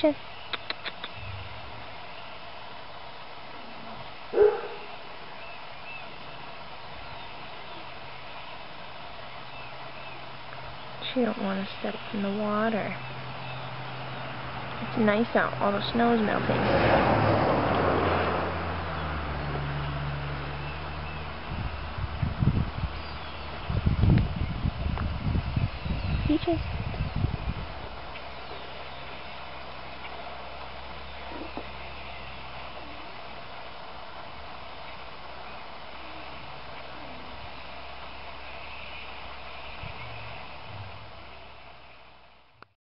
Peaches. She don't want to step in the water. It's nice out. All the snow is melting. Peaches.